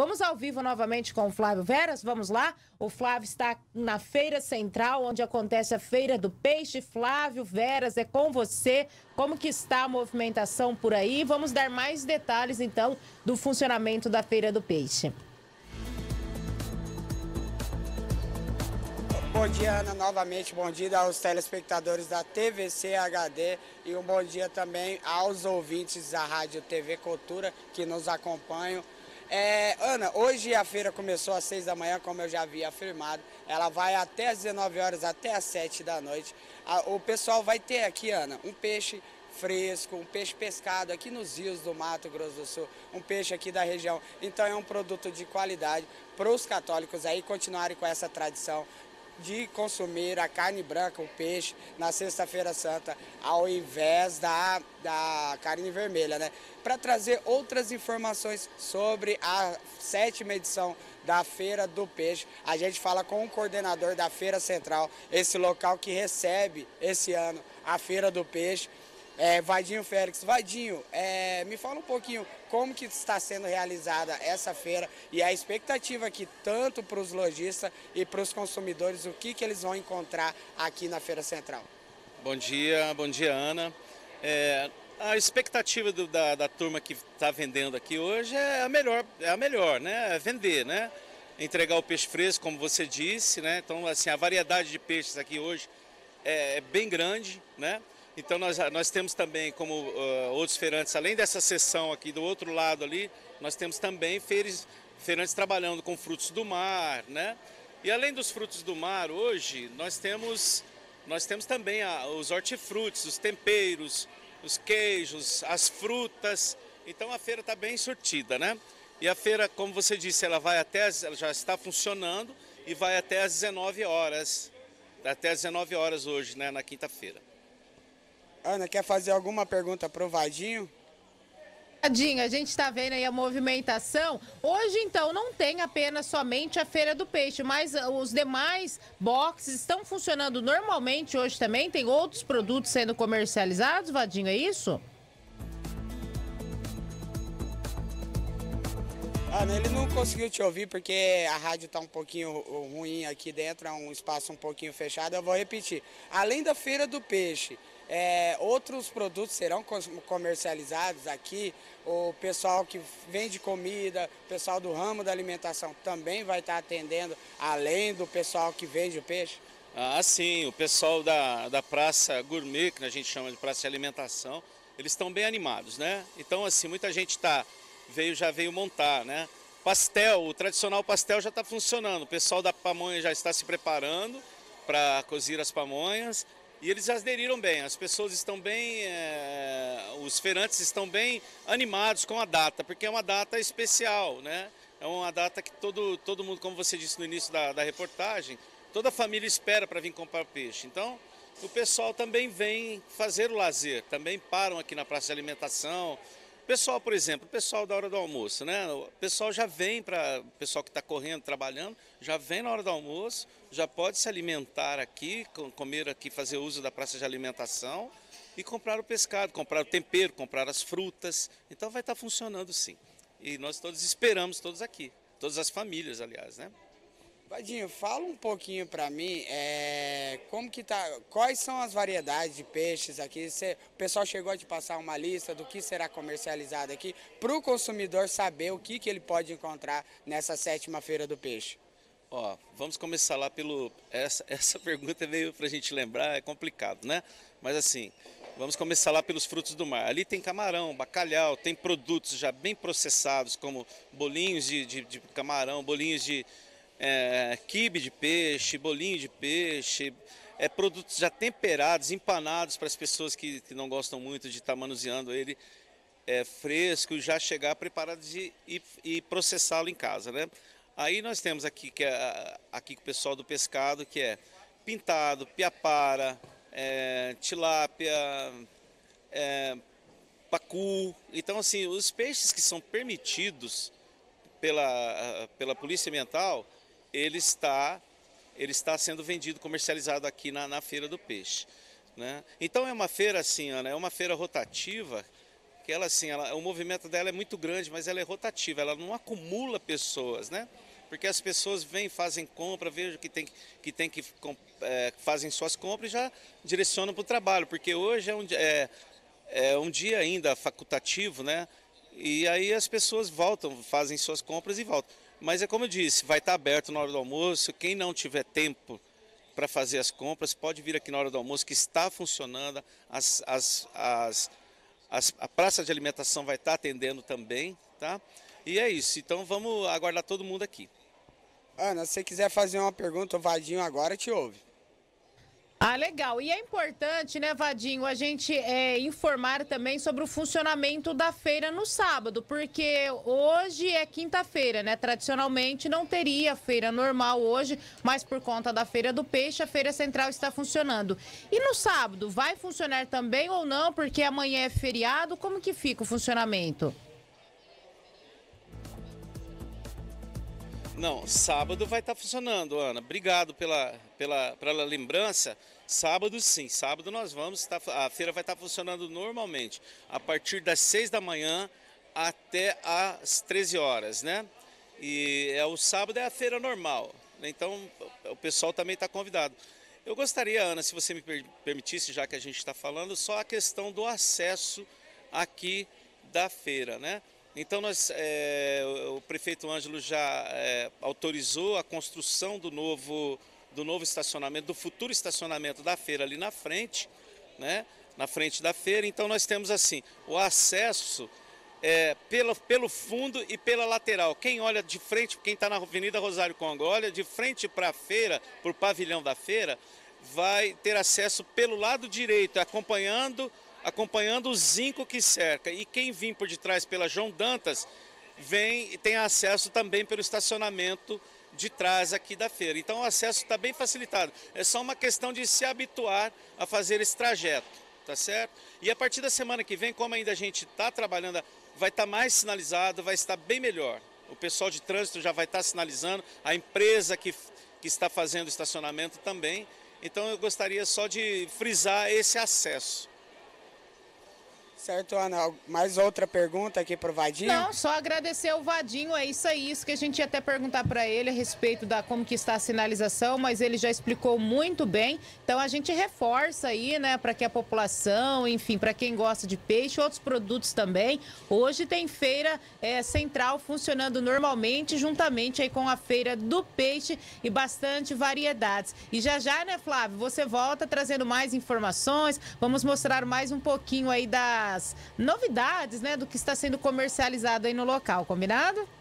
Vamos ao vivo novamente com o Flávio Veras, vamos lá? O Flávio está na Feira Central, onde acontece a Feira do Peixe. Flávio Veras, é com você. Como que está a movimentação por aí? Vamos dar mais detalhes, então, do funcionamento da Feira do Peixe. Bom dia, Ana, novamente, bom dia aos telespectadores da TVCHD e um bom dia também aos ouvintes da Rádio TV Cultura que nos acompanham. Ana, hoje a feira começou às 6 da manhã, como eu já havia afirmado, ela vai até às 19 horas, até às 7 da noite. O pessoal vai ter aqui, Ana, um peixe fresco, um peixe pescado aqui nos rios do Mato Grosso do Sul, um peixe aqui da região. Então é um produto de qualidade para os católicos aí continuarem com essa tradição de consumir a carne branca, o peixe, na Sexta-feira Santa, ao invés da carne vermelha, né? Para trazer outras informações sobre a 7ª edição da Feira do Peixe, a gente fala com o coordenador da Feira Central, esse local que recebe esse ano a Feira do Peixe, Vadinho Félix. Vadinho, me fala um pouquinho como que está sendo realizada essa feira e a expectativa aqui tanto para os lojistas e para os consumidores, o que eles vão encontrar aqui na Feira Central. Bom dia, Ana. A expectativa da turma que está vendendo aqui hoje é a melhor, né? É vender, né? Entregar o peixe fresco, como você disse, né? Então, assim, a variedade de peixes aqui hoje é bem grande, né? Então nós temos também, como outros feirantes, além dessa seção aqui do outro lado ali, nós temos também feirantes trabalhando com frutos do mar, né? E além dos frutos do mar, hoje nós temos também os hortifrutos, os temperos, os queijos, as frutas. Então a feira está bem surtida, né? E a feira, como você disse, ela já está funcionando e vai até às 19 horas, hoje, né, na quinta-feira. Ana, quer fazer alguma pergunta para o Vadinho? Vadinho, a gente está vendo aí a movimentação. Hoje, então, não tem apenas somente a Feira do Peixe, mas os demais boxes estão funcionando normalmente hoje também? Tem outros produtos sendo comercializados, Vadinho, é isso? Ana, ele não conseguiu te ouvir porque a rádio está um pouquinho ruim aqui dentro, é um espaço um pouquinho fechado, eu vou repetir. Além da Feira do Peixe, outros produtos serão comercializados aqui, o pessoal que vende comida, o pessoal do ramo da alimentação também vai estar atendendo, além do pessoal que vende o peixe? Ah, sim, o pessoal da Praça Gourmet, que a gente chama de Praça de Alimentação, eles estão bem animados, né? Então, assim, muita gente já veio montar, né? Pastel, o tradicional pastel já está funcionando, o pessoal da pamonha já está se preparando para cozer as pamonhas e eles aderiram bem, as pessoas estão bem, os feirantes estão bem animados com a data, porque é uma data especial, né? É uma data que todo mundo, como você disse no início da reportagem, toda a família espera para vir comprar peixe, então o pessoal também vem fazer o lazer, também param aqui na Praça de Alimentação. Pessoal, por exemplo, o pessoal da hora do almoço, né? O pessoal já vem o pessoal que está correndo, trabalhando, já vem na hora do almoço, já pode se alimentar aqui, comer aqui, fazer uso da praça de alimentação e comprar o pescado, comprar o tempero, comprar as frutas. Então vai estar funcionando sim. E nós todos esperamos, todos aqui, todas as famílias, aliás, né? Vadinho, fala um pouquinho para mim, como que tá, quais são as variedades de peixes aqui? O pessoal chegou a te passar uma lista do que será comercializado aqui, para o consumidor saber o que ele pode encontrar nessa 7ª Feira do Peixe. Ó, vamos começar lá pelo... Essa pergunta veio para a gente lembrar, é complicado, né? Mas assim, vamos começar lá pelos frutos do mar. Ali tem camarão, bacalhau, tem produtos já bem processados, como bolinhos de camarão, bolinhos de... quibe de peixe, bolinho de peixe, produtos já temperados, empanados para as pessoas que não gostam muito de estar manuseando ele fresco, já chegar preparado e processá-lo em casa, né? Aí nós temos aqui, aqui o pessoal do pescado, que é pintado, piapara, tilápia, pacu. Então, assim, os peixes que são permitidos pela Polícia Ambiental, ele está sendo vendido, comercializado aqui na Feira do Peixe, né? Então é uma feira assim, Ana, é uma feira rotativa, porque ela assim, o movimento dela é muito grande, mas ela é rotativa, ela não acumula pessoas, né? Porque as pessoas vêm, fazem compra, vejam que fazem suas compras e já direcionam para o trabalho, porque hoje é um dia ainda facultativo, né? E aí as pessoas voltam, fazem suas compras e voltam. Mas é como eu disse, vai estar aberto na hora do almoço, quem não tiver tempo para fazer as compras pode vir aqui na hora do almoço, que está funcionando, a praça de alimentação vai estar atendendo também, tá? E é isso, então vamos aguardar todo mundo aqui. Ana, se você quiser fazer uma pergunta, o Vadinho agora te ouve. Ah, legal. E é importante, né, Vadinho, a gente informar também sobre o funcionamento da feira no sábado, porque hoje é quinta-feira, né? Tradicionalmente não teria feira normal hoje, mas por conta da Feira do Peixe, a Feira Central está funcionando. E no sábado, vai funcionar também ou não, porque amanhã é feriado? Como que fica o funcionamento? Não, sábado vai estar funcionando, Ana. Obrigado pela lembrança. Sábado sim, sábado nós vamos estar, a feira vai estar funcionando normalmente, a partir das 6 da manhã até as 13 horas, né? E o sábado é a feira normal, então o pessoal também está convidado. Eu gostaria, Ana, se você me permitisse, já que a gente está falando, só a questão do acesso aqui da feira, né? Então, o prefeito Ângelo já autorizou a construção do novo estacionamento, do futuro estacionamento da feira ali na frente, né? Na frente da feira. Então, nós temos assim, o acesso pelo fundo e pela lateral. Quem olha de frente, quem está na Avenida Rosário Conga, olha de frente para a feira, para o pavilhão da feira, vai ter acesso pelo lado direito, acompanhando o zinco que cerca. E quem vem por detrás pela João Dantas, vem e tem acesso também pelo estacionamento de trás aqui da feira. Então o acesso está bem facilitado. É só uma questão de se habituar a fazer esse trajeto, tá certo? E a partir da semana que vem, como ainda a gente está trabalhando, vai estar mais sinalizado, vai estar bem melhor. O pessoal de trânsito já vai estar sinalizando, a empresa que está fazendo o estacionamento também. Então eu gostaria só de frisar esse acesso. Certo, Ana. Mais outra pergunta aqui para o Vadinho? Não, só agradecer o Vadinho, é isso aí. Isso que a gente ia até perguntar para ele a respeito da como que está a sinalização, mas ele já explicou muito bem. Então a gente reforça aí, né, para que a população, enfim, para quem gosta de peixe, outros produtos também. Hoje tem feira central funcionando normalmente, juntamente aí com a Feira do Peixe e bastante variedades. E já já, né, Flávio, você volta trazendo mais informações, vamos mostrar mais um pouquinho aí da novidades, né, do que está sendo comercializado aí no local, combinado?